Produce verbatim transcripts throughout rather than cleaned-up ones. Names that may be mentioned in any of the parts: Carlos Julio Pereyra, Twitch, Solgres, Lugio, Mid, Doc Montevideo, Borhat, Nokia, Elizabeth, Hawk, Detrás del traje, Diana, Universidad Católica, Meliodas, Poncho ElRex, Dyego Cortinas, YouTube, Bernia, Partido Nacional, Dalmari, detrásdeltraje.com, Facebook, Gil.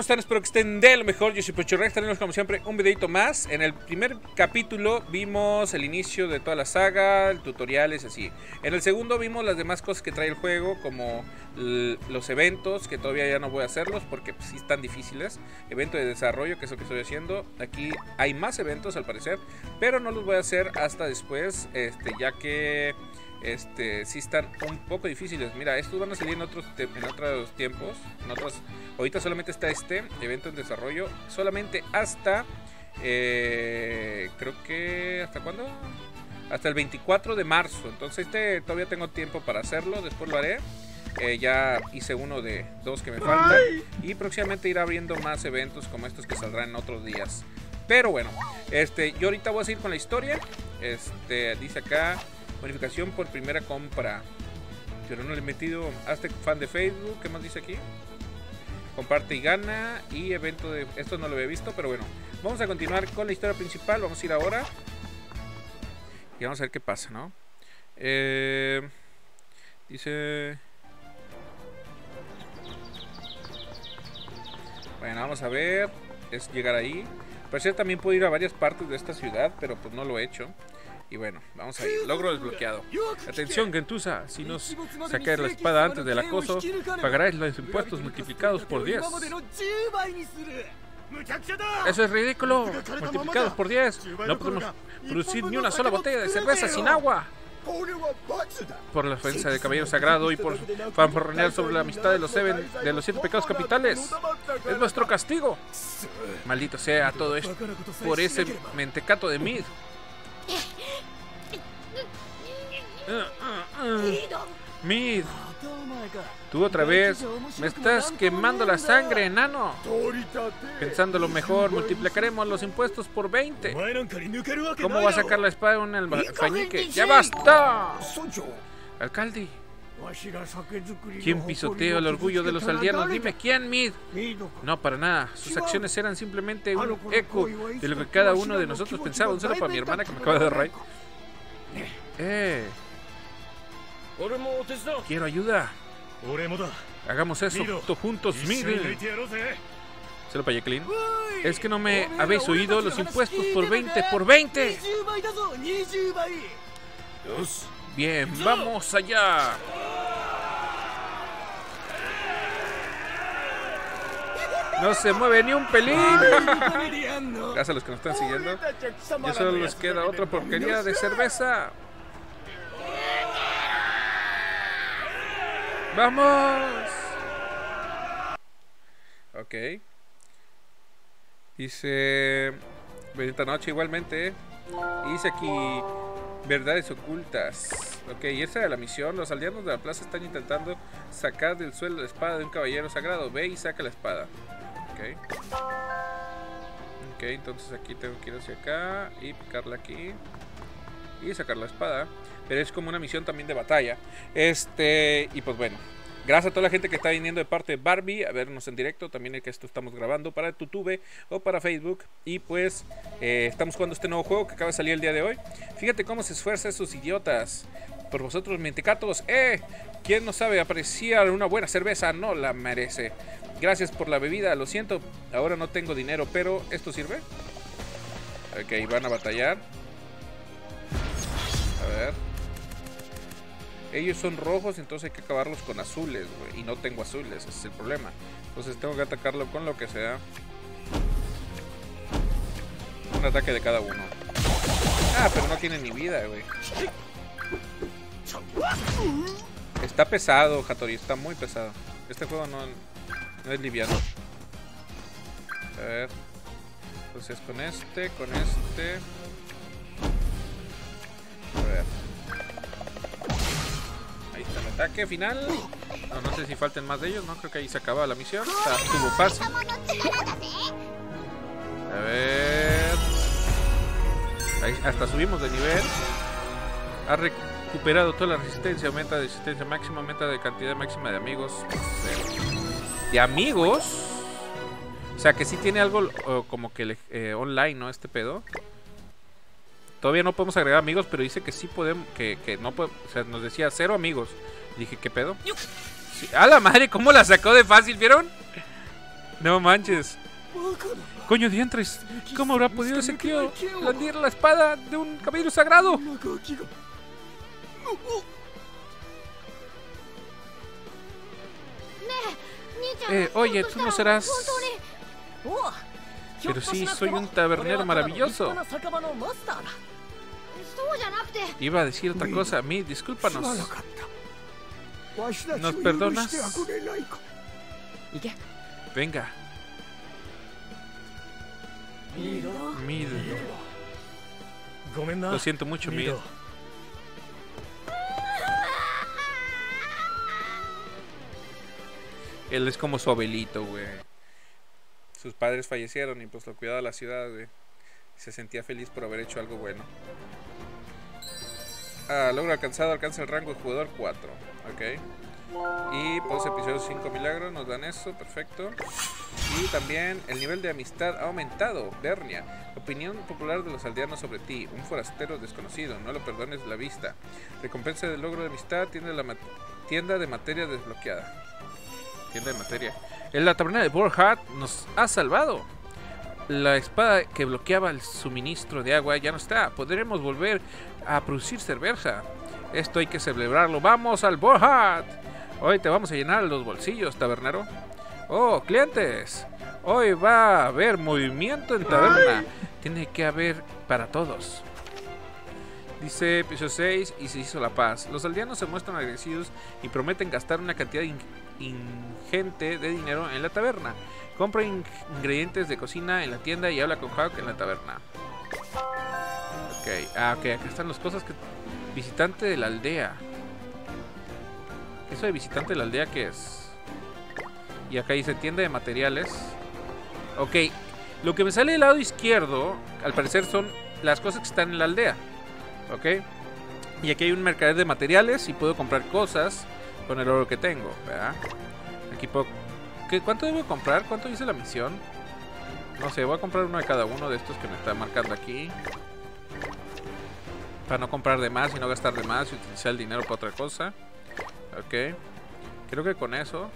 ¿cómo están? Espero que estén de lo mejor. Yo soy Poncho ElRex. Tenemos como siempre un videito más. En el primer capítulo vimos el inicio de toda la saga, tutoriales, así. En el segundo vimos las demás cosas que trae el juego, como los eventos, que todavía ya no voy a hacerlos porque pues, sí están difíciles. Evento de desarrollo, que es lo que estoy haciendo. Aquí hay más eventos al parecer, pero no los voy a hacer hasta después, este, ya que... Este, sí están un poco difíciles. Mira, estos van a salir en otros, en otros tiempos, en otros. Ahorita solamente está este evento en desarrollo. Solamente hasta eh, creo que ¿hasta cuándo? Hasta el veinticuatro de marzo. Entonces este todavía tengo tiempo para hacerlo. Después lo haré. Eh, ya hice uno de dos que me faltan. Y próximamente iré abriendo más eventos como estos que saldrán en otros días. Pero bueno, este, yo ahorita voy a seguir con la historia. Este, dice acá bonificación por primera compra, pero no le he metido. Hazte fan de Facebook. ¿Qué más dice aquí? Comparte y gana. Y evento de... Esto no lo había visto, pero bueno, vamos a continuar con la historia principal. Vamos a ir ahora y vamos a ver qué pasa, ¿no? Eh... Dice... Bueno, vamos a ver. Es llegar ahí. Parece que también puedo ir a varias partes de esta ciudad, pero pues no lo he hecho. Y bueno, vamos a ir. Logro desbloqueado. Atención, gentuza. Si nos sacáis la espada antes del acoso, pagaráis los impuestos multiplicados por diez. ¡Eso es ridículo! ¡Multiplicados por diez! No podemos producir ni una sola botella de cerveza sin agua. Por la ofensa de caballero sagrado y por fanfarronear sobre la amistad de los, seven, de los siete pecados capitales. Es nuestro castigo. Maldito sea todo esto por ese mentecato de Mid. Mid, tú otra vez me estás quemando la sangre, enano. Pensándolo mejor, multiplicaremos los impuestos por veinte. ¿Cómo va a sacar la espada en el alfañique? ¡Ya basta! Alcalde, ¿quién pisoteó el orgullo de los aldeanos? Dime, ¿quién, Mid? No, para nada. Sus acciones eran simplemente un eco de lo que cada uno de nosotros pensaba. Un saludo para mi hermana que me acaba de derrar. Eh... Quiero ayuda. Hagamos eso juntos, Mid. Se lo payé clean. Es que no me habéis oído. Los impuestos por veinte, por veinte. Bien, vamos allá. No se mueve ni un pelín. Gracias a los que nos están siguiendo. Ya solo les queda otra porquería de cerveza. ¡Vamos! Ok. Dice... Bendita noche igualmente. Y dice aquí... Verdades ocultas. Ok, y esta era la misión. Los aldeanos de la plaza están intentando sacar del suelo la espada de un caballero sagrado. Ve y saca la espada. Ok. Ok, entonces aquí tengo que ir hacia acá. Y picarla aquí. Y sacar la espada. Pero es como una misión también de batalla. Este, y pues bueno, gracias a toda la gente que está viniendo de parte de Barbie a vernos en directo, también el que esto estamos grabando para YouTube o para Facebook. Y pues eh, estamos jugando este nuevo juego que acaba de salir el día de hoy. Fíjate cómo se esfuerzan esos idiotas por vosotros, mentecatos. Eh, quien no sabe apreciar una buena cerveza no la merece. Gracias por la bebida, lo siento, ahora no tengo dinero, pero ¿esto sirve? Ok, van a batallar. A ver. Ellos son rojos, entonces hay que acabarlos con azules, güey. Y no tengo azules, ese es el problema. Entonces tengo que atacarlo con lo que sea. Un ataque de cada uno. Ah, pero no tiene ni vida, güey. Está pesado, Hattori, está muy pesado. Este juego no, no es liviano. A ver. Entonces con este, con este. A ver. Ataque final. No, no sé si falten más de ellos, no creo que ahí se acaba la misión. O sea, estuvo fácil. A ver. Ahí hasta subimos de nivel. Ha recuperado toda la resistencia. Aumenta de resistencia máxima, aumenta de cantidad máxima de amigos. ¿De amigos? O sea, que sí tiene algo eh, como que eh, online, ¿no? Este pedo. Todavía no podemos agregar amigos, pero dice que sí podemos, que, que no podemos, o sea, nos decía cero amigos. Dije, ¿qué pedo? Sí. ¡A la madre! ¿Cómo la sacó de fácil? ¿Vieron? No manches. Coño diantres, ¿cómo habrá podido ese tío blandir la espada de un caballero sagrado? Eh, oye, tú no serás... Pero sí, soy un tabernero maravilloso. Iba a decir otra cosa, a mí, discúlpanos. ¿Nos perdonas? Venga. Mid. Lo siento mucho, Mid. Él es como su abuelito, güey. Sus padres fallecieron y pues lo cuidaba la ciudad, güey. Se sentía feliz por haber hecho algo bueno. Ah, logro alcanzado, alcanza el rango de jugador cuatro. Ok. Y pues episodio cinco milagros, nos dan eso, perfecto. Y también el nivel de amistad ha aumentado, Bernia. Opinión popular de los aldeanos sobre ti. Un forastero desconocido, no lo perdones la vista. Recompensa del logro de amistad, tienda de, la ma tienda de materia desbloqueada. Tienda de materia. En la taberna de Borhat nos ha salvado. La espada que bloqueaba el suministro de agua ya no está. Podremos volver a producir cerveza. Esto hay que celebrarlo. ¡Vamos al Borhat! Hoy te vamos a llenar los bolsillos, tabernero. ¡Oh, clientes! Hoy va a haber movimiento en taberna. Tiene que haber para todos. Dice episodio seis y se hizo la paz. Los aldeanos se muestran agradecidos y prometen gastar una cantidad in ingente de dinero en la taberna. Compra in ingredientes de cocina en la tienda y habla con Hawk en la taberna. Ok, ah, okay. Acá están las cosas que... Visitante de la aldea. Eso de visitante de la aldea, ¿qué es? Y acá dice tienda de materiales. Ok, lo que me sale del lado izquierdo, al parecer son las cosas que están en la aldea. Ok, y aquí hay un mercader de materiales y puedo comprar cosas con el oro que tengo, ¿verdad? Aquí puedo... ¿Qué, ¿Cuánto debo comprar? ¿Cuánto dice la misión? No sé, voy a comprar uno de cada uno de estos que me está marcando aquí. Para no comprar de más y no gastar de más y utilizar el dinero para otra cosa. Ok, creo que con eso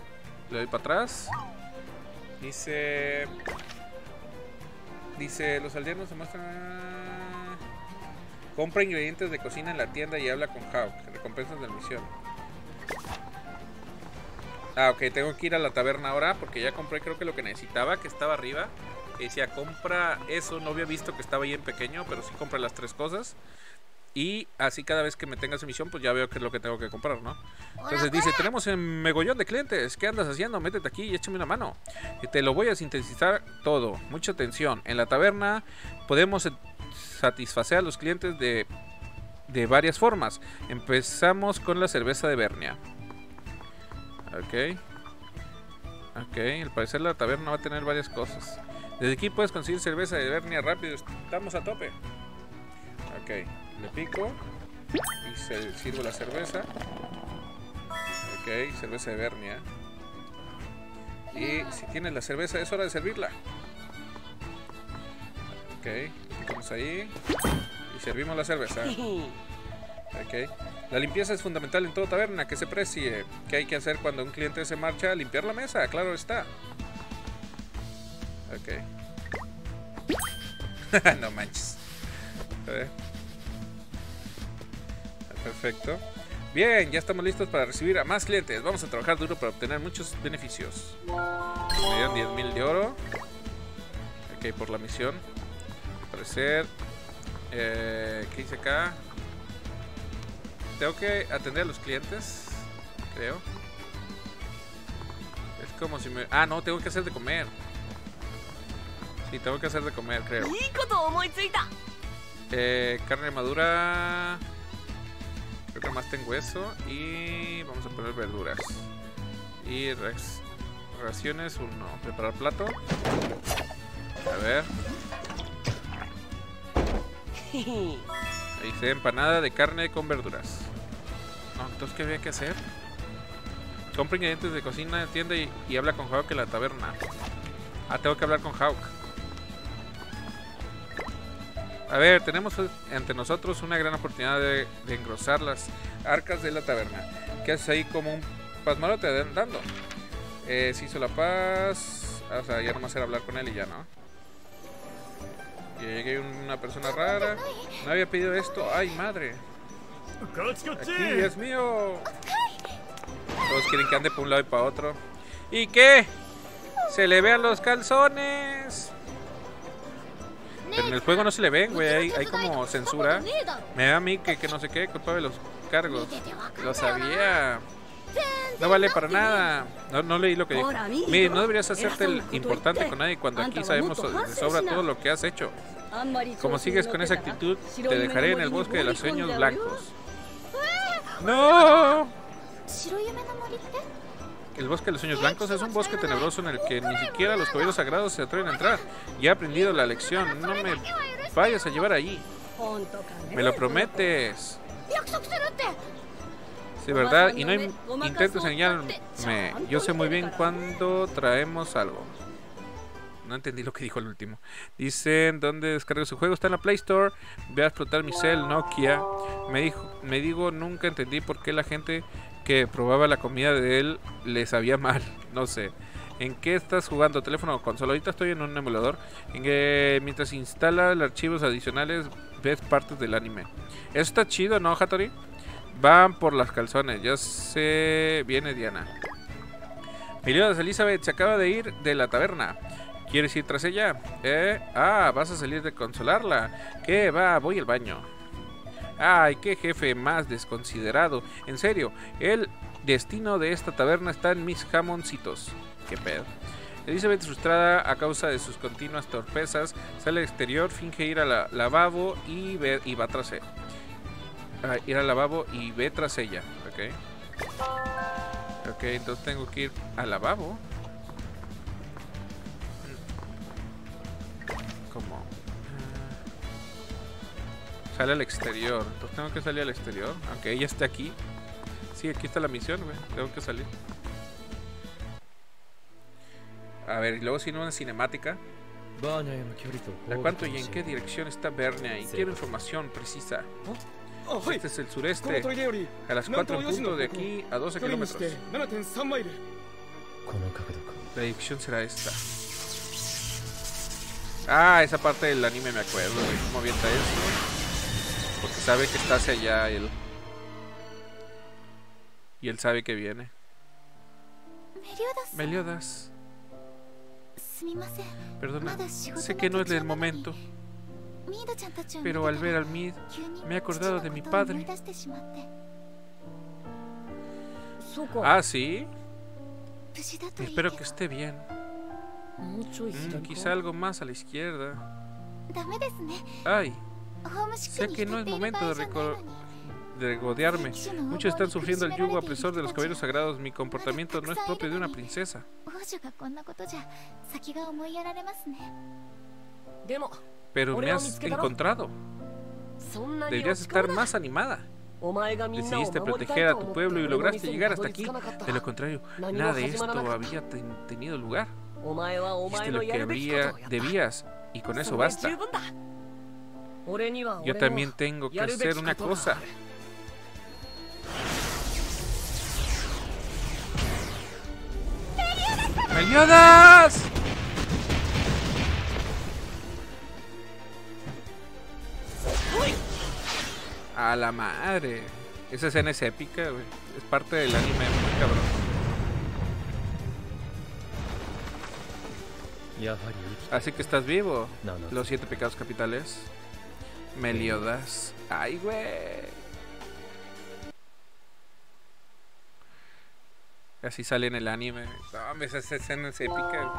le doy para atrás. Dice... Dice, los aldeanos se muestran... Compra ingredientes de cocina en la tienda y habla con Hawk. Recompensas de la misión. Ah, ok, tengo que ir a la taberna ahora porque ya compré creo que lo que necesitaba, que estaba arriba. Que decía, compra eso. No había visto que estaba ahí en pequeño, pero sí compré las tres cosas. Y así cada vez que me tenga su misión, pues ya veo qué es lo que tengo que comprar, ¿no? Entonces dice, tenemos un megollón de clientes. ¿Qué andas haciendo? Métete aquí y échame una mano. Y te lo voy a sintetizar todo. Mucha atención. En la taberna podemos... satisfacer a los clientes de, de varias formas. Empezamos con la cerveza de Bernia. Ok. Ok, al parecer la taberna va a tener varias cosas. Desde aquí puedes conseguir cerveza de Bernia rápido. Estamos a tope. Ok, le pico y se sirvo la cerveza. Ok, cerveza de Bernia. Y si tienes la cerveza es hora de servirla. Ok, vamos ahí y servimos la cerveza. Okay. La limpieza es fundamental en toda taberna que se precie. ¿Qué hay que hacer cuando un cliente se marcha? Limpiar la mesa, claro está. Ok. No manches. Okay. Perfecto. Bien, ya estamos listos para recibir a más clientes. Vamos a trabajar duro para obtener muchos beneficios. Me dieron diez mil de oro. Ok, por la misión. Aparecer eh, ¿qué dice acá? Tengo que atender a los clientes, creo. Es como si me... Ah, no, tengo que hacer de comer. Sí, tengo que hacer de comer, creo. Eh, carne madura. Creo que más tengo eso. Y vamos a poner verduras. Y rex... raciones uno. Preparar plato. A ver. Ahí se empanada de carne con verduras. No, entonces, ¿qué había que hacer? Compra ingredientes de cocina, entiende y, y habla con Hawk en la taberna. Ah, tengo que hablar con Hawk. A ver, tenemos ante nosotros una gran oportunidad de, de engrosar las arcas de la taberna. ¿Qué haces ahí como un pasmarote dando? Eh, se hizo la paz. O sea, ya nomás era hablar con él y ya no. Y llegué una persona rara. No había pedido esto. ¡Ay, madre! ¡Aquí, Dios mío! Todos quieren que ande por un lado y para otro. ¿Y qué? ¡Se le vean los calzones! Pero en el juego no se le ven, güey. Hay, hay como censura. Me da a mí que, que no sé qué, culpable de los cargos. Lo sabía. No vale para nada. No, no leí lo que dijo. Mid, no deberías hacerte el importante con nadie cuando aquí sabemos de sobra todo lo que has hecho. Como sigues con esa actitud, te dejaré en el bosque de los sueños blancos. ¡No! El bosque de los sueños blancos es un bosque tenebroso en el que ni siquiera los caballeros sagrados se atreven a entrar. Ya he aprendido la lección. No me vayas a llevar allí. Me lo prometes. Sí, verdad, y no intentes engañarme. Yo sé muy bien cuándo traemos algo. No entendí lo que dijo el último. Dicen, ¿dónde descargo su juego? Está en la Play Store. Voy a explotar mi cel Nokia. Me dijo, me digo, nunca entendí por qué la gente que probaba la comida de él le sabía mal. No sé. ¿En qué estás jugando? ¿Teléfono o consola? Ahorita estoy en un emulador. En que mientras instala archivos adicionales, ves partes del anime. Eso está chido, ¿no, Hattori? Van por las calzones, ya se viene Diana. Meliodas, Elizabeth se acaba de ir de la taberna. ¿Quieres ir tras ella? ¿Eh? Ah, vas a salir de consolarla. ¿Qué va? Voy al baño. Ay, qué jefe más desconsiderado. En serio, el destino de esta taberna está en mis jamoncitos. Qué pedo. Elizabeth, frustrada a causa de sus continuas torpezas, sale al exterior, finge ir al lavabo y, ve y va tras él. Ah, ir al lavabo y ve tras ella. Ok. Ok, entonces tengo que ir al lavabo. ¿Cómo? Sale al exterior. Entonces tengo que salir al exterior. Aunque ella esté aquí. Sí, aquí está la misión, güey. Tengo que salir. A ver, y luego si no una cinemática. ¿A cuánto y en qué dirección está Bernia? Y quiero información precisa. Este es el sureste, a las cuatro en punto de aquí a doce kilómetros. La dirección será esta. Ah, esa parte del anime me acuerdo, güey. ¿Cómo avienta eso? Porque sabe que está hacia allá él. Y él sabe que viene. Meliodas. Perdona, sé que no es el momento. Pero al ver al Mid, me he acordado de mi padre. Ah, ¿sí? Espero que esté bien. Mm, quizá algo más a la izquierda. Ay, sé que no es momento de recordar. De regodearme. Muchos están sufriendo el yugo opresor de los caballeros sagrados. Mi comportamiento no es propio de una princesa. Pero me has encontrado. Deberías estar más animada. Decidiste proteger a tu pueblo y lograste llegar hasta aquí. De lo contrario, nada de esto había ten tenido lugar. Hiciste lo que habría, debías, y con eso basta. Yo también tengo que hacer una cosa. ¡Meliodas! A la madre. Esa escena es épica, güey. Es parte del anime, muy cabrón. Así que estás vivo. No, no. Los siete pecados capitales. Meliodas. Ay, güey. Así sale en el anime. No, esa escena es épica.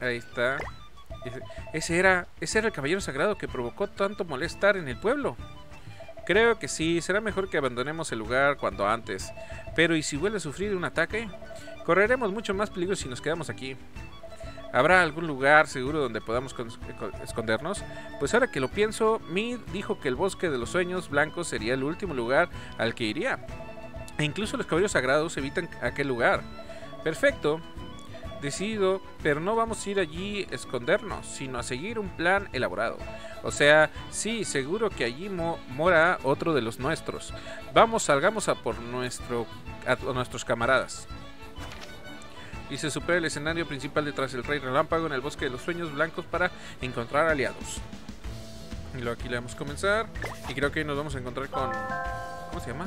Ahí está. Ese era, ese era el caballero sagrado que provocó tanto molestar en el pueblo. Creo que sí, será mejor que abandonemos el lugar cuanto antes. Pero ¿y si vuelve a sufrir un ataque? Correremos mucho más peligro si nos quedamos aquí. ¿Habrá algún lugar seguro donde podamos escondernos? Pues ahora que lo pienso, Mid dijo que el bosque de los sueños blancos sería el último lugar al que iría. E incluso los caballeros sagrados evitan aquel lugar. Perfecto. Decidido, pero no vamos a ir allí a escondernos, sino a seguir un plan elaborado. O sea, sí, seguro que allí mo mora otro de los nuestros. Vamos, salgamos a por nuestro, a, a nuestros camaradas. y se supera el escenario principal detrás del Rey Relámpago en el Bosque de los Sueños Blancos para encontrar aliados. Y luego aquí le vamos a comenzar. Y creo que nos vamos a encontrar con... ¿Cómo se llama?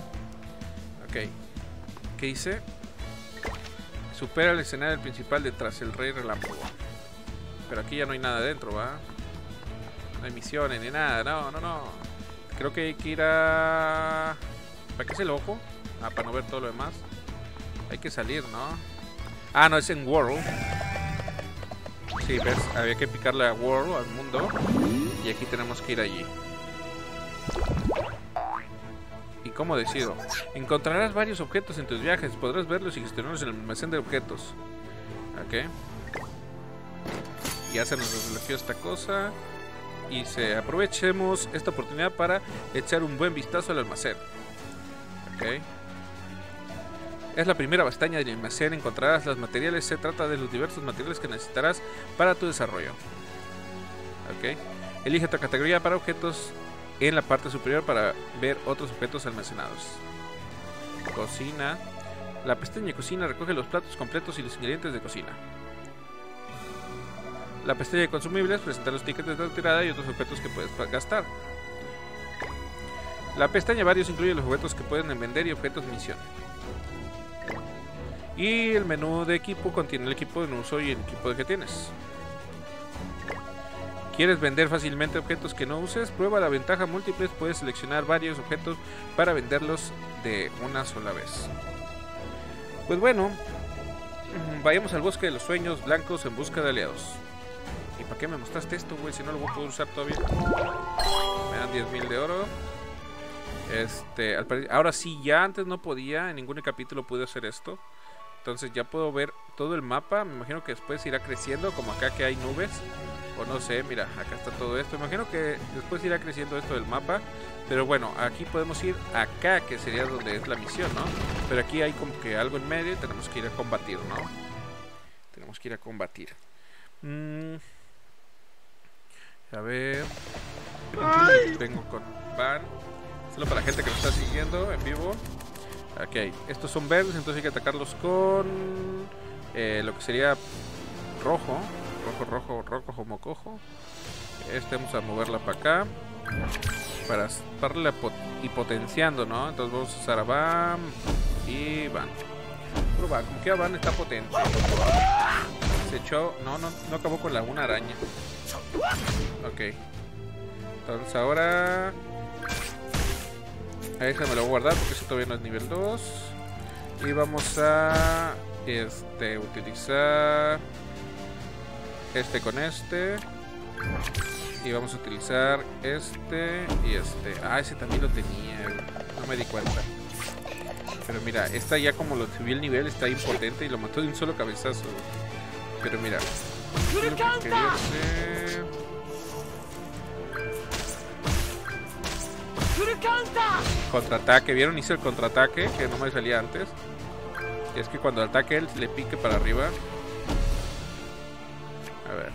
Ok. ¿Qué hice? Supera el escenario principal detrás del Rey Relámpago. Pero aquí ya no hay nada adentro, ¿va? No hay misiones ni nada. No, no, no. Creo que hay que ir a... ¿Para qué es el ojo? Ah, para no ver todo lo demás. Hay que salir, ¿no? Ah, no, es en World. Sí, ves, había que picarle a World, al mundo. Y aquí tenemos que ir allí. ¿Y cómo decido? Encontrarás varios objetos en tus viajes. Podrás verlos y gestionarlos en el almacén de objetos. Ok. Y ya se nos desbloqueó esta cosa. Y se aprovechemos esta oportunidad para echar un buen vistazo al almacén. Ok. Es la primera bastaña del almacén. Encontrarás los materiales. Se trata de los diversos materiales que necesitarás para tu desarrollo. Ok. Elige tu categoría para objetos en la parte superior para ver otros objetos almacenados. Cocina. La pestaña de cocina recoge los platos completos y los ingredientes de cocina. La pestaña de consumibles presenta los tickets de retirada y otros objetos que puedes gastar. La pestaña varios incluye los objetos que pueden vender y objetos misión. Y el menú de equipo contiene el equipo en uso y el equipo que tienes. ¿Quieres vender fácilmente objetos que no uses? Prueba la ventaja múltiple. Puedes seleccionar varios objetos para venderlos de una sola vez. Pues bueno, vayamos al Bosque de los Sueños Blancos en busca de aliados. ¿Y para qué me mostraste esto, güey? Si no lo voy a poder usar todavía. Me dan diez mil de oro. Este, al parecer, ahora sí, ya antes no podía, en ningún capítulo pude hacer esto. Entonces ya puedo ver todo el mapa. Me imagino que después irá creciendo, como acá que hay nubes. O no sé, mira, acá está todo esto. Me imagino que después irá creciendo esto del mapa. Pero bueno, aquí podemos ir acá, que sería donde es la misión, ¿no? Pero aquí hay como que algo en medio y tenemos que ir a combatir, ¿no? Tenemos que ir a combatir. Mm. A ver. Ay. Vengo con Van. Solo para la gente que nos está siguiendo en vivo. Ok, estos son verdes, entonces hay que atacarlos con eh, lo que sería rojo. Rojo, rojo, rojo, como cojo. Este vamos a moverla para acá. Para estarla pot y potenciando, ¿no? Entonces vamos a usar a Bam y Van. Pero Van, como que Van está potente. Se echó. No, no, no acabó con la una araña. Ok. Entonces ahora. A ese me lo voy a guardar porque eso todavía no es nivel dos. Y vamos a este utilizar este con este. Y vamos a utilizar este y este. Ah, ese también lo tenía. No me di cuenta. Pero mira, esta ya como lo subió el nivel está impotente y lo mató de un solo cabezazo. Pero mira. Contraataque, ¿vieron? Hice el contraataque que no me salía antes. Y es que cuando ataque él le pique para arriba. A ver.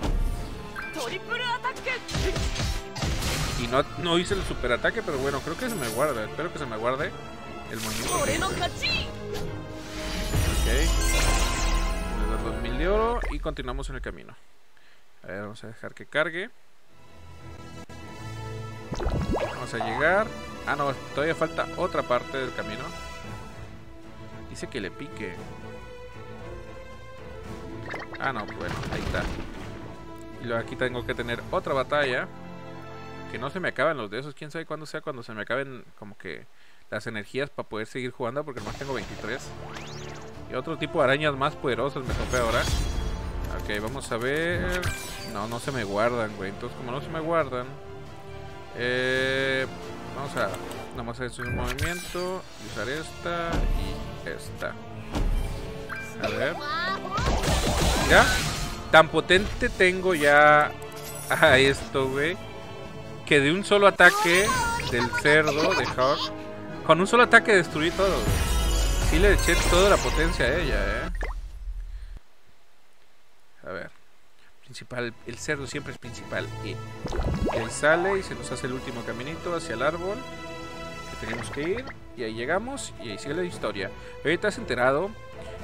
Y no, no hice el superataque, pero bueno, creo que se me guarda. Espero que se me guarde el movimiento. Ok. Le doy dos mil de oro y continuamos en el camino. A ver, vamos a dejar que cargue. Vamos a llegar. Ah, no, todavía falta otra parte del camino. Dice que le pique. Ah, no, bueno, ahí está. Y luego aquí tengo que tener otra batalla. Que no se me acaban los de esos. Quién sabe cuándo sea cuando se me acaben como que las energías para poder seguir jugando. Porque nomás tengo veintitrés. Y otro tipo de arañas más poderosas me topé ahora. Ok, vamos a ver. No, no se me guardan, güey. Entonces, como no se me guardan. Eh... Vamos a nomás hacer un movimiento, usar esta y esta. A ver. Ya. Tan potente tengo ya a esto, güey. Que de un solo ataque del cerdo, de Hawk, con un solo ataque destruí todo, güey. Sí le eché toda la potencia a ella, eh. A ver. Principal, el cerdo siempre es principal. Y él sale y se nos hace el último caminito hacia el árbol que tenemos que ir. Y ahí llegamos y ahí sigue la historia. Ahorita has enterado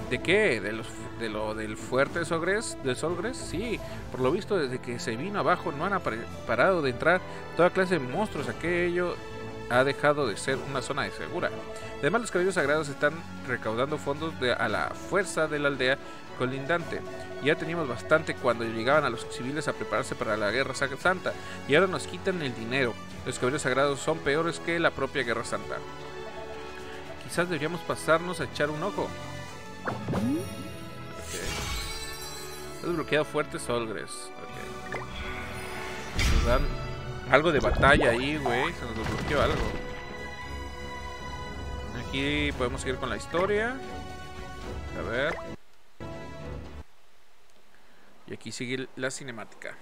¿De qué? ¿De los, de lo, ¿Del fuerte de Solgres? ¿De Solgres? Sí, por lo visto desde que se vino abajo no han parado de entrar toda clase de monstruos. Aquello ha dejado de ser una zona de segura. Además, los caballos sagrados están recaudando fondos de, a la fuerza de la aldea colindante. Ya teníamos bastante cuando llegaban a los civiles a prepararse para la Guerra Santa, y ahora nos quitan el dinero. Los caballos sagrados son peores que la propia Guerra Santa. Quizás deberíamos pasarnos a echar un ojo. Okay. Has desbloqueado fuerte Solgres. Okay. Nos dan algo de batalla ahí, güey. Se nos desbloqueó algo. Aquí podemos seguir con la historia. A ver. Y aquí sigue la cinemática.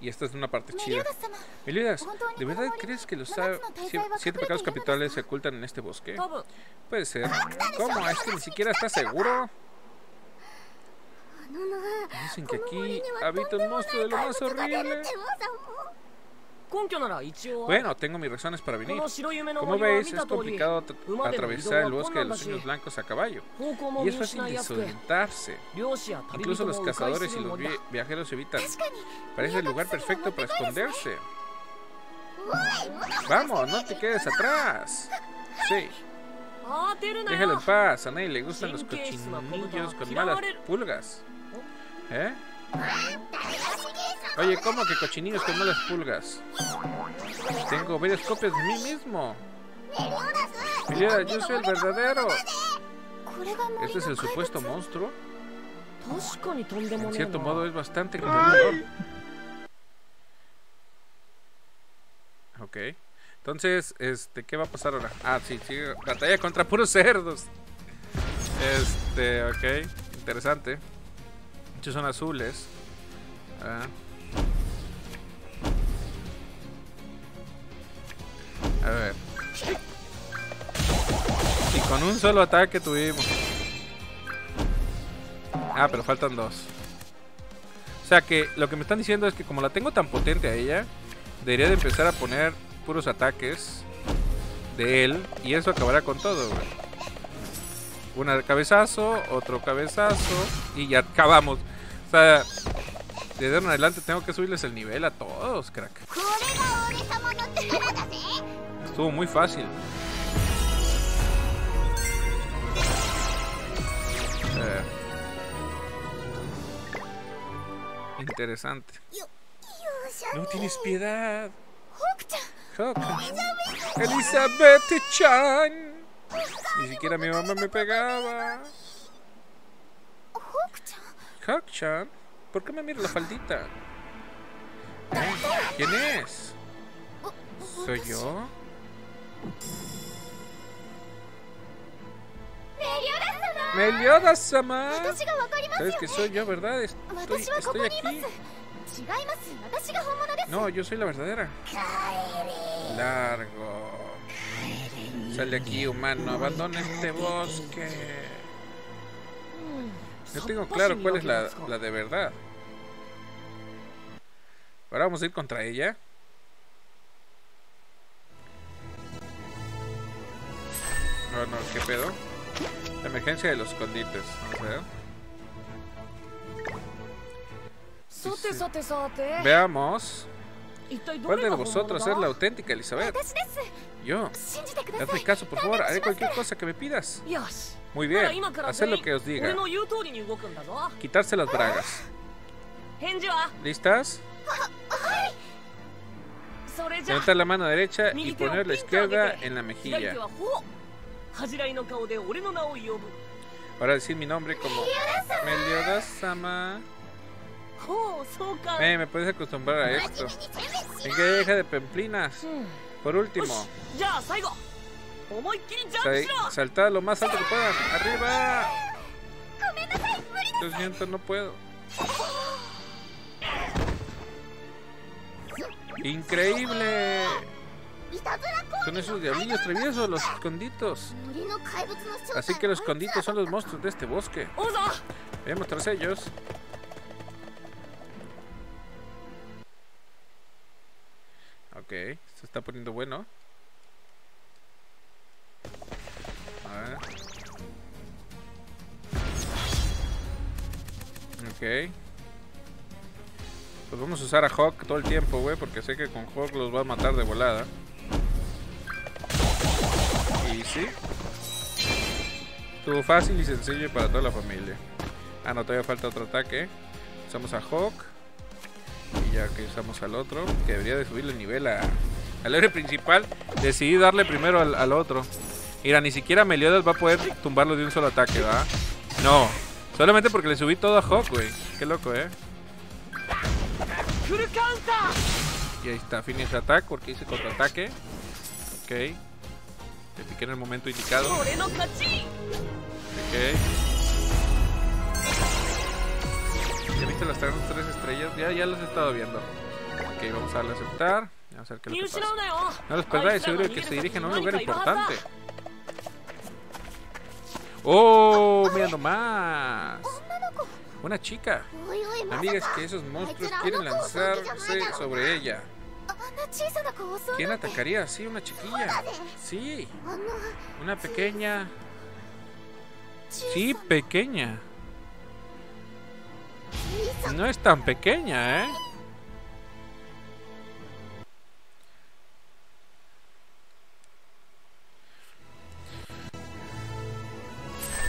Y esta es una parte chida. Meliodas, ¿de verdad crees que los siete pecados capitales se ocultan en este bosque? Puede ser. ¿Cómo? ¿Es que ni siquiera estás seguro? Dicen que aquí habita un monstruo de lo más horrible. Bueno, tengo mis razones para venir. Como veis, es complicado at atravesar el bosque de los sueños blancos a caballo. Y es fácil desorientarse. Incluso los cazadores y los vi viajeros evitan. Parece el lugar perfecto para esconderse. ¡Vamos, no te quedes atrás! Sí. Déjalo en paz, a nadie le gustan los cochinillos con malas pulgas. ¿Eh? Oye, ¿cómo que cochinillos con malas pulgas? Tengo varias copias de mí mismo. Meliodas, yo soy el verdadero. ¿Este es el supuesto monstruo? En cierto modo es bastante controlador. Ok. Entonces, este, ¿qué va a pasar ahora? Ah, sí, sí, batalla contra puros cerdos. Este, ok. Interesante. Muchos son azules. Ah. A ver. Y con un solo ataque tuvimos. Ah, pero faltan dos. O sea que lo que me están diciendo es que como la tengo tan potente a ella, debería de empezar a poner puros ataques de él. Y eso acabará con todo, güey. Un cabezazo, otro cabezazo. Y ya acabamos. O sea, desde en adelante tengo que subirles el nivel a todos, crack. Estuvo muy fácil. Eh. Interesante. No tienes piedad. Hawk. Elizabeth-chan. Ni siquiera mi mamá me pegaba. Hawk-chan. ¿Por qué me mira la faldita? ¿Eh? ¿Quién es? ¿Soy yo? ¡Meliodas-sama! ¿Sabes que soy yo, verdad? Estoy, estoy aquí. No, yo soy la verdadera. Largo. Sal de aquí, humano. Abandona este bosque. No tengo claro cuál es la, la de verdad. Ahora vamos a ir contra ella. No, no, ¿qué pedo? La emergencia de los escondites. Vamos a ver. Sí, sí. Veamos. ¿Cuál de vosotros es la auténtica, Elizabeth? Yo. Hazme caso, por favor. Haré cualquier cosa que me pidas. Muy bien, haced lo que os diga. Quitarse las bragas. ¿Listas? Levantar la mano derecha y poner la izquierda en la mejilla. Ahora decir mi nombre como Meliodas-sama. Eh, me puedes acostumbrar a esto. ¿En qué deja de pemplinas? Por último, Sa saltad lo más alto que puedan. ¡Arriba! Lo siento, no puedo. ¡Increíble! Son esos diablillos traviesos, los esconditos. Así que los esconditos son los monstruos de este bosque. Vayamos tras ellos. Ok, se está poniendo bueno. A ver. Pues vamos a usar a Hawk todo el tiempo, güey, porque sé que con Hawk los va a matar de volada. Y sí, estuvo fácil y sencillo para toda la familia. Ah, no, todavía falta otro ataque. Usamos a Hawk. Y ya que usamos al otro, que debería de subirle el nivel a... al héroe principal, decidí darle primero al, al otro. Mira, ni siquiera Meliodas va a poder tumbarlo de un solo ataque, ¿va? No, solamente porque le subí todo a Hawk, güey. Qué loco, ¿eh? Y ahí está, finish attack, porque hice contraataque. Ok. Le piqué en el momento indicado. Ok. ¿Ya viste las tres, tres estrellas? Ya, ya las he estado viendo. Ok, vamos a darle a aceptar. Vamos a ver qué es lo que pasa. No los perdáis, seguro que se dirigen a un lugar importante. ¡Oh! ¡Mira nomás! Una chica. Amigas que esos monstruos quieren lanzarse sobre ella. ¿Quién atacaría así? Una chiquilla. Sí. Una pequeña. Sí, pequeña. No es tan pequeña, ¿eh?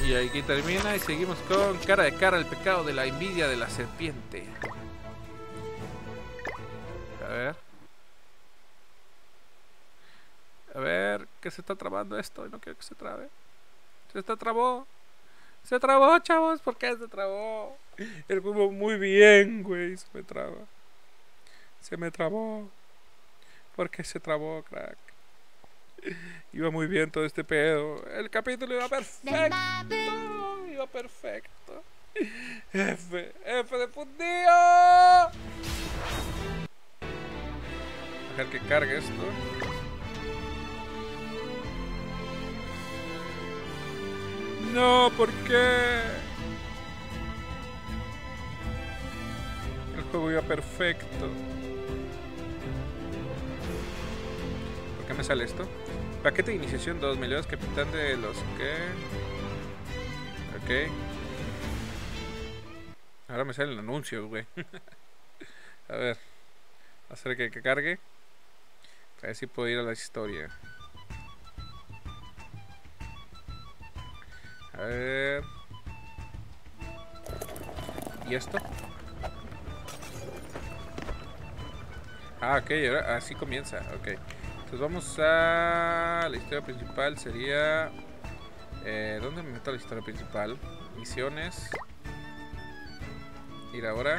Y aquí termina y seguimos con cara de cara el pecado de la envidia de la serpiente. A ver. A ver, que se está trabando esto. No quiero que se trabe. Se está trabó. Se trabó, chavos. ¿Por qué se trabó? El juego muy bien, güey. Se me traba. Se me trabó. ¿Por qué se trabó, crack? Iba muy bien todo este pedo. El capítulo iba perfecto. Iba perfecto. F, F de fundido. Dejar que cargue esto. No, ¿por qué? El juego iba perfecto. ¿Qué me sale esto? Paquete de iniciación dos, Meliodas, capitán de los que... Ok. Ahora me salen anuncios, güey. A ver. Hacer que, que cargue. A ver si puedo ir a la historia. A ver. ¿Y esto? Ah, ok, ahora así comienza. Ok. Entonces vamos a... la historia principal sería... Eh, ¿dónde me meto la historia principal? Misiones. Ir ahora.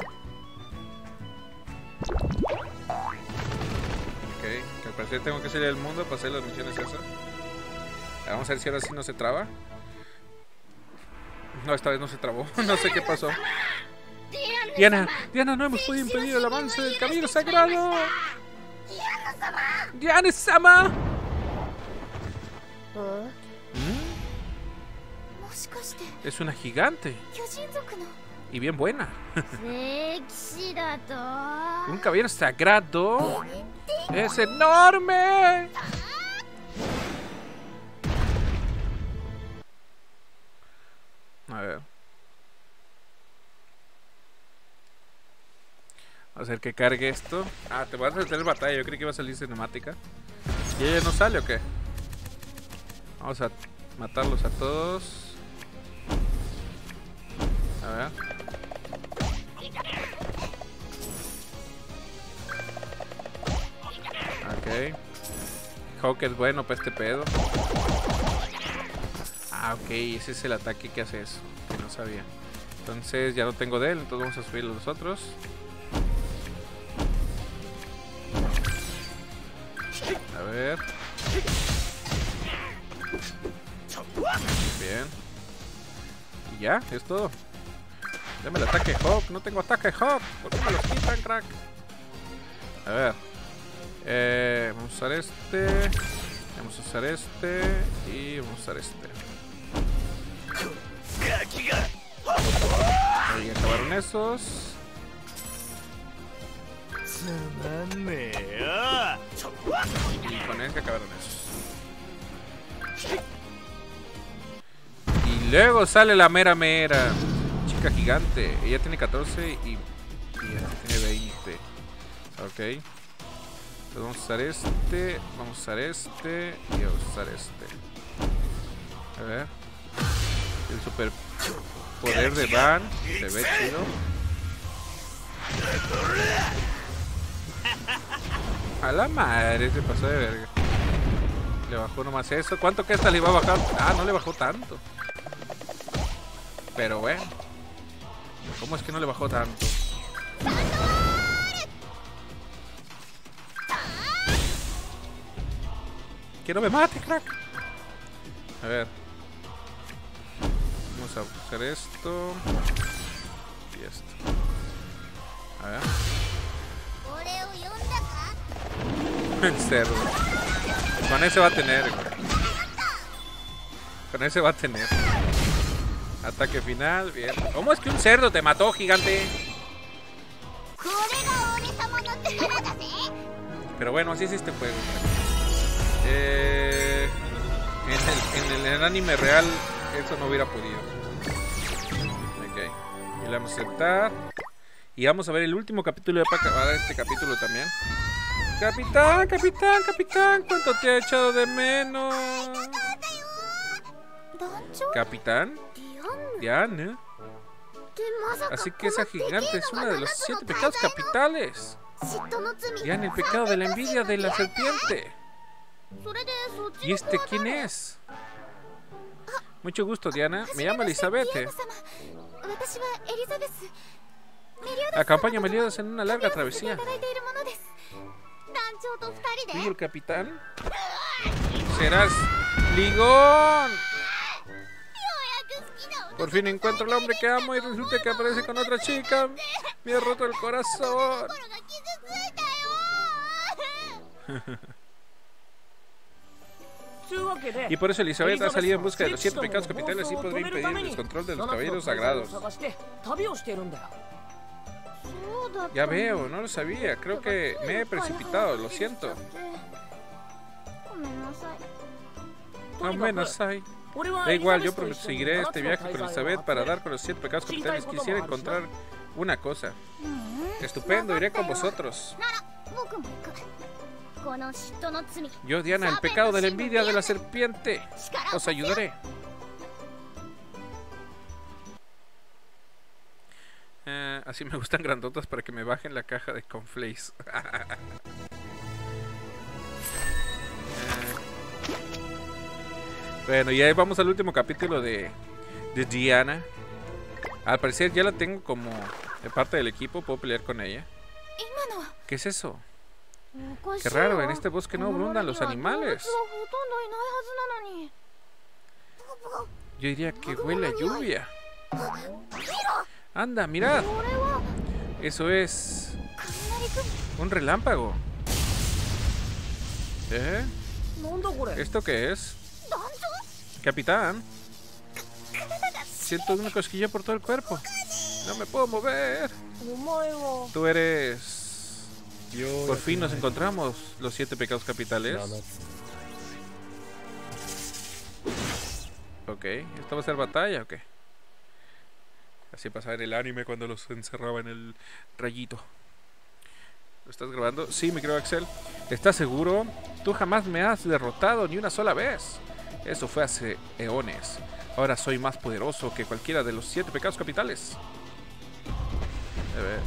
Ok, que al parecer tengo que salir del mundo para hacer las misiones esas. Vamos a ver si ahora sí no se traba. No, esta vez no se trabó. No sé qué pasó. Diana, Diana, no hemos podido impedir el avance del camino sagrado. ¡Diana Sama! ¿Mm? Es una gigante. Y bien buena. Un caballero sagrado. ¡Es enorme! A ver. Hacer que cargue esto. Ah, te vas a meter batalla. Yo creí que iba a salir cinemática. ¿Y ella no sale o qué? Vamos a matarlos a todos. A ver. Ok. Hawk es bueno para este pedo. Ah, ok. Ese es el ataque que hace eso. Que no sabía. Entonces ya no tengo de él. Entonces vamos a subirlo los otros. A ver. Bien. Y ya, es todo. Dame el ataque Hawk. No tengo ataque Hawk. ¿Por qué me lo quitan, crack? A ver. Eh, vamos a usar este. Vamos a usar este. Y vamos a usar este. Ahí acabaron esos. Y con él que acabaron esos. Y luego sale la mera mera. chica gigante. Ella tiene catorce y, y ella tiene veinte. Ok. Entonces vamos a usar este. Vamos a usar este. Y a usar este. A ver. El super poder de Van. Se ve chido. A la madre, se pasó de verga. Le bajó nomás eso. ¿Cuánto que esta le iba a bajar? Ah, no le bajó tanto. Pero bueno. ¿Cómo es que no le bajó tanto? Que no me mate, crack. A ver. Vamos a buscar esto. Y esto. A ver. El cerdo. Con ese va a tener, güey. Con ese va a tener. Ataque final, bien. ¿Cómo es que un cerdo te mató, gigante? Pero bueno, así es este juego. Eh, en, el, en, el, en el anime real, eso no hubiera podido. Ok. Y le vamos a aceptar. Y vamos a ver el último capítulo para acabar este capítulo también. Capitán, capitán, capitán, ¿cuánto te ha echado de menos? Capitán, Diana. Así que esa gigante es una de los siete pecados capitales. Diana, el pecado de la envidia de la serpiente. ¿Y este quién es? Mucho gusto, Diana. Me llamo Elizabeth. Acompaña a Meliodas en una larga travesía. ¿Y el capitán? Serás Ligón. Por fin encuentro al hombre que amo y resulta que aparece con otra chica. Me ha roto el corazón. Y por eso Elizabeth ha salido en busca de los siete pecados capitales y podría impedir el descontrol de los caballeros sagrados. Ya veo, no lo sabía. Creo que me he precipitado, lo siento. Amenazai. Da igual, yo proseguiré este viaje con Elizabeth para dar con los siete pecados capitales. Quisiera encontrar una cosa. Estupendo, iré con vosotros. Yo, Diana, el pecado de la envidia de la serpiente. Os ayudaré. Eh, así me gustan grandotas para que me bajen la caja de conflays. eh, bueno, y ahí vamos al último capítulo de, de Diana. Al parecer ya la tengo como de parte del equipo, puedo pelear con ella. ¿Qué es eso? Qué raro, en este bosque no abundan los animales. Yo diría que huele a lluvia. Anda, mirad. Eso es un relámpago. ¿Eh? ¿Esto qué es? Capitán. Siento una cosquilla por todo el cuerpo. No me puedo mover. Tú eres... Por fin nos encontramos los siete pecados capitales. Ok, ¿esto va a ser batalla o qué? Así pasaba en el anime cuando los encerraba en el rayito. ¿Lo estás grabando? Sí, mi querido Axel. ¿Estás seguro? Tú jamás me has derrotado ni una sola vez. Eso fue hace eones. Ahora soy más poderoso que cualquiera de los siete pecados capitales. A ver.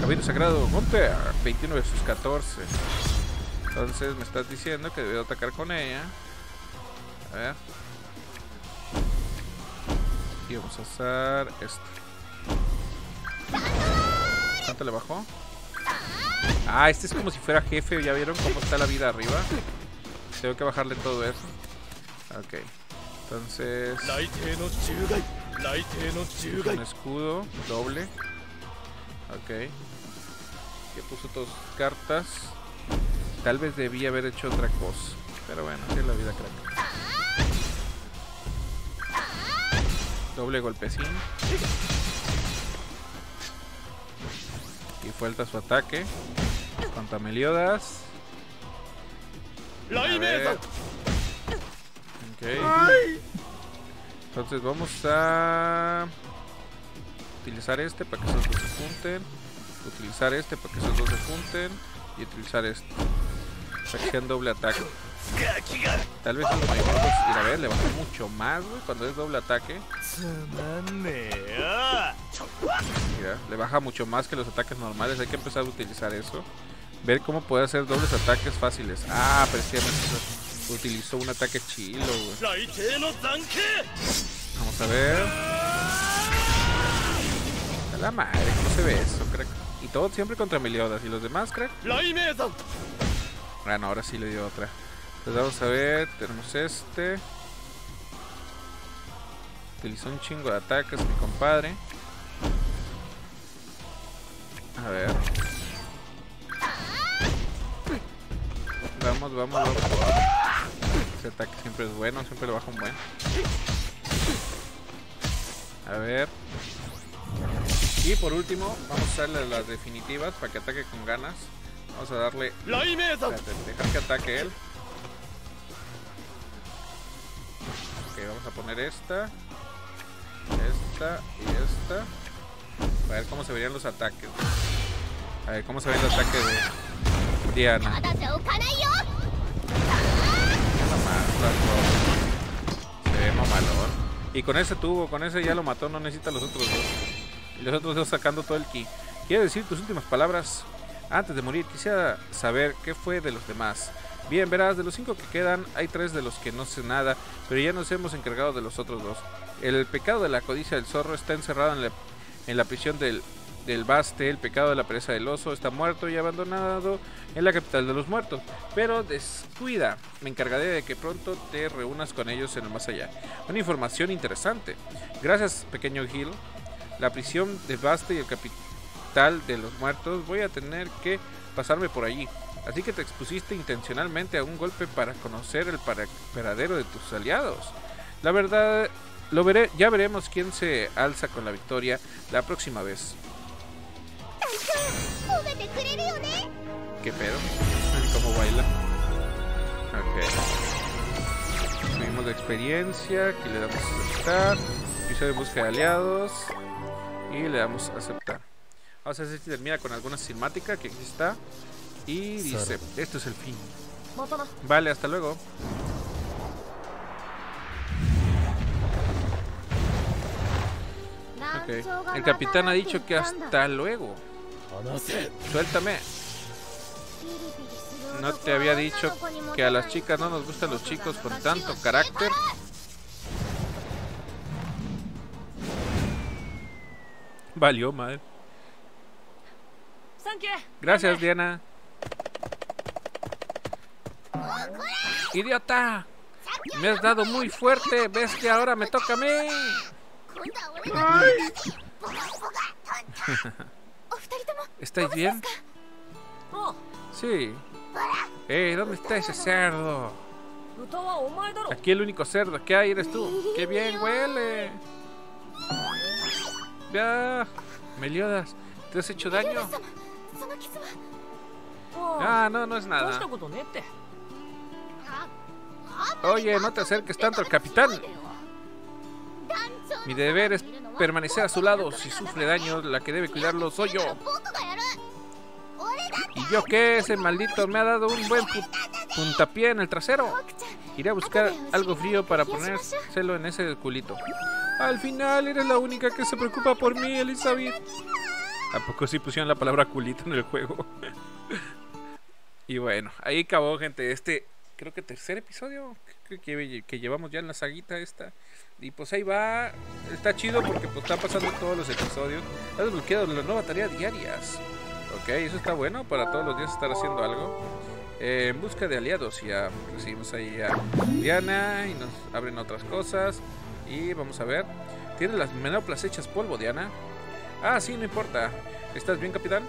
Caballero Sagrado Monte, veintiuno versus catorce. Entonces me estás diciendo que debo atacar con ella. A ver. Y vamos a usar esto. ¿Cuánto le bajó? Ah, este es como si fuera jefe. ¿Ya vieron cómo está la vida arriba? Tengo que bajarle todo eso. Ok. Entonces... un escudo doble. Ok. Que puso dos cartas. Tal vez debía haber hecho otra cosa. Pero bueno, así es la vida, crack. Doble golpecín. Y falta su ataque contra Meliodas. A ver. Ok. Entonces vamos a utilizar este para que esos dos se junten, utilizar este para que esos dos se junten y utilizar este para que sean doble ataque. Tal vez los movimientos, ir a ver, le va a hacer mucho más, güey, cuando es doble ataque. Mira, le baja mucho más que los ataques normales. Hay que empezar a utilizar eso. Ver cómo puede hacer dobles ataques fáciles. Ah, precisamente eso. Utilizó un ataque chilo, güey. Vamos a ver. A la madre, ¿cómo se ve eso, crack? Y todo siempre contra Meliodas. ¿Y los demás, crack? Bueno, ahora sí le dio otra. Entonces vamos a ver, tenemos este. Utilizó un chingo de ataques, mi compadre. A ver. Vamos, vamos, vamos. Ese ataque siempre es bueno, siempre lo baja un buen. A ver. Y por último, vamos a hacerle las definitivas para que ataque con ganas. Vamos a darle... Dejar que ataque él. Ok, vamos a poner esta, esta y esta. A ver cómo se verían los ataques. A ver cómo se ve el ataque de Diana. Se ve mamalón. Y con ese tubo, con ese ya lo mató, no necesita los otros dos. Y los otros dos sacando todo el ki. Quiero decir tus últimas palabras. Antes de morir, quisiera saber qué fue de los demás. Bien, verás, de los cinco que quedan, hay tres de los que no sé nada, pero ya nos hemos encargado de los otros dos. El pecado de la codicia del zorro está encerrado en la, en la prisión del, del Baste. El pecado de la pereza del oso está muerto y abandonado en la capital de los muertos. Pero descuida, me encargaré de que pronto te reúnas con ellos en el más allá. Una información interesante. Gracias, pequeño Gil. La prisión del Baste y el capital de los muertos, voy a tener que pasarme por allí. Así que te expusiste intencionalmente a un golpe para conocer el paradero de tus aliados. La verdad, lo veré, ya veremos quién se alza con la victoria la próxima vez. ¿Qué pedo? ¿Cómo baila? Ok. Subimos de experiencia, aquí le damos a aceptar. Piso de búsqueda de aliados. Y le damos a aceptar. Vamos a ver si termina con alguna cinemática, que aquí está. Y dice, esto es el fin. Vale, hasta luego. Okay. El capitán ha dicho que hasta luego. Suéltame. ¿No te había dicho que a las chicas no nos gustan los chicos con tanto carácter? Valió, madre. Gracias, Diana. ¡Idiota! Me has dado muy fuerte. ¿Ves que ahora me toca a mí? ¿Estáis bien? Sí. Eh, ¿dónde está ese cerdo? Aquí el único cerdo que hay eres tú. ¡Qué bien huele! ¡Ya! Meliodas, ¿te has hecho daño? Ah, no, no es nada. Oye, no te acerques tanto al capitán. Mi deber es permanecer a su lado. Si sufre daño, la que debe cuidarlo soy yo. ¿Y yo qué? Ese maldito me ha dado un buen puntapié en el trasero. Iré a buscar algo frío para ponérselo en ese culito. Al final eres la única que se preocupa por mí, Elizabeth. ¿A poco sí pusieron la palabra culito en el juego? Y bueno, ahí acabó, gente, este... creo que tercer episodio que, que, que llevamos ya en la saguita esta. Y pues ahí va. Está chido porque pues está pasando todos los episodios. Has desbloqueado las nuevas tareas diarias. Ok, eso está bueno para todos los días estar haciendo algo. Eh, en busca de aliados. Ya recibimos ahí a Diana y nos abren otras cosas. Y vamos a ver. Tienes las manoplas hechas polvo, Diana. Ah, sí, no importa. ¿Estás bien, capitán?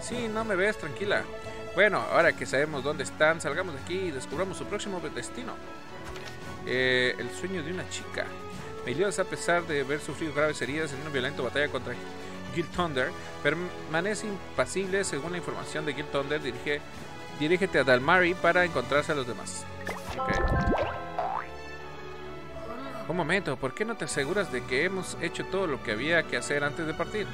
Sí, no me ves, tranquila. Bueno, ahora que sabemos dónde están, salgamos de aquí y descubramos su próximo destino. Eh, el sueño de una chica. Meliodas, a pesar de haber sufrido graves heridas en una violenta batalla contra Gil Thunder, permanece impasible. Según la información de Gil Thunder, dirige, dirígete a Dalmari para encontrarse a los demás. Okay. Un momento, ¿por qué no te aseguras de que hemos hecho todo lo que había que hacer antes de partir?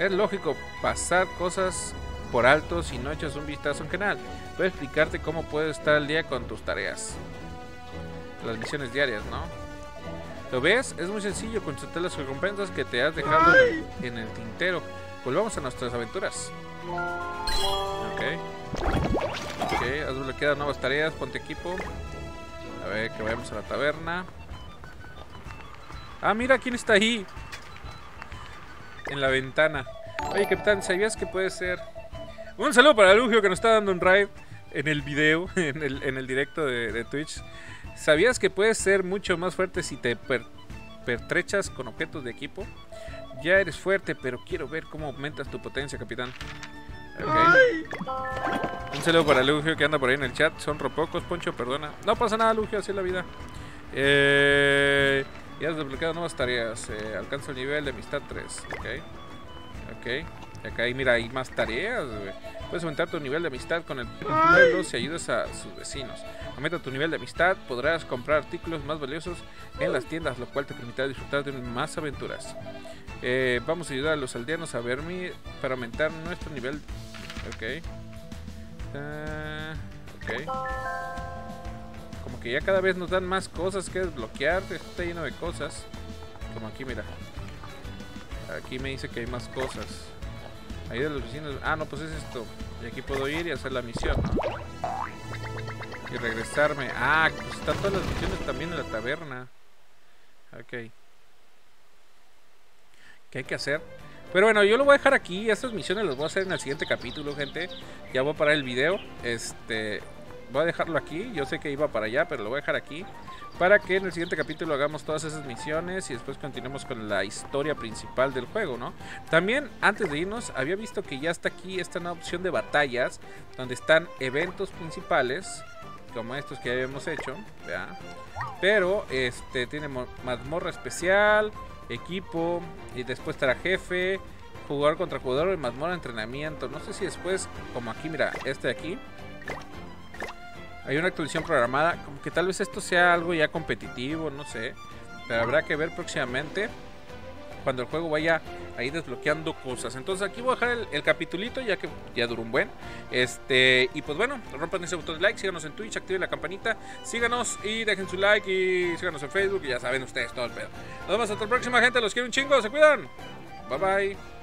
Es lógico pasar cosas por alto si no echas un vistazo en general. Voy a explicarte cómo puedo estar al día con tus tareas. Las misiones diarias, ¿no? ¿Lo ves? Es muy sencillo consultar las recompensas que te has dejado en el tintero. Volvamos a nuestras aventuras. Ok. Ok, has bloqueado nuevas tareas, ponte equipo. A ver, que vayamos a la taberna. Ah, mira quién está ahí. En la ventana. Oye, capitán, ¿sabías que puede ser? Un saludo para Lugio, que nos está dando un raid en el video, en el, en el directo de, de Twitch. ¿Sabías que puedes ser mucho más fuerte si te per, pertrechas con objetos de equipo? Ya eres fuerte, pero quiero ver cómo aumentas tu potencia, capitán. Okay. Un saludo para Lugio, que anda por ahí en el chat. Son ropocos, Poncho, perdona. No pasa nada, Lugio, así es la vida. Eh, ya has desbloqueado nuevas tareas. Eh, alcanza el nivel de amistad tres. Ok. Ok. Acá hay, mira, hay más tareas, wey. Puedes aumentar tu nivel de amistad con el pueblo si ayudas a sus vecinos. Aumenta tu nivel de amistad. Podrás comprar artículos más valiosos en las tiendas, lo cual te permitirá disfrutar de más aventuras. Eh, vamos a ayudar a los aldeanos a Bernia para aumentar nuestro nivel. Ok. Uh, ok. Como que ya cada vez nos dan más cosas que desbloquear. Está lleno de cosas. Como aquí, mira. Aquí me dice que hay más cosas. Ahí de los vecinos. Ah, no, pues es esto. Y aquí puedo ir y hacer la misión, ¿no? Y regresarme. Ah, pues están todas las misiones también en la taberna. Ok. ¿Qué hay que hacer? Pero bueno, yo lo voy a dejar aquí. Estas misiones las voy a hacer en el siguiente capítulo, gente. Ya voy a parar el video. Este, voy a dejarlo aquí. Yo sé que iba para allá, pero lo voy a dejar aquí para que en el siguiente capítulo hagamos todas esas misiones y después continuemos con la historia principal del juego, ¿no? También, antes de irnos, había visto que ya está aquí esta nueva opción de batallas, donde están eventos principales, como estos que ya habíamos hecho, ¿verdad? Pero, este, tiene mazmorra especial, equipo, y después estará jefe, jugador contra jugador, en mazmorra, entrenamiento. No sé si después, como aquí, mira, este de aquí, hay una actualización programada, como que tal vez esto sea algo ya competitivo, no sé. Pero habrá que ver próximamente cuando el juego vaya ahí desbloqueando cosas. Entonces aquí voy a dejar el, el capitulito, ya que ya duró un buen. Este, y pues bueno, rompan ese botón de like, síganos en Twitch, activen la campanita, síganos y dejen su like y síganos en Facebook y ya saben ustedes todo el pedo. Nos vemos hasta la próxima, gente, los quiero un chingo, se cuidan. Bye bye.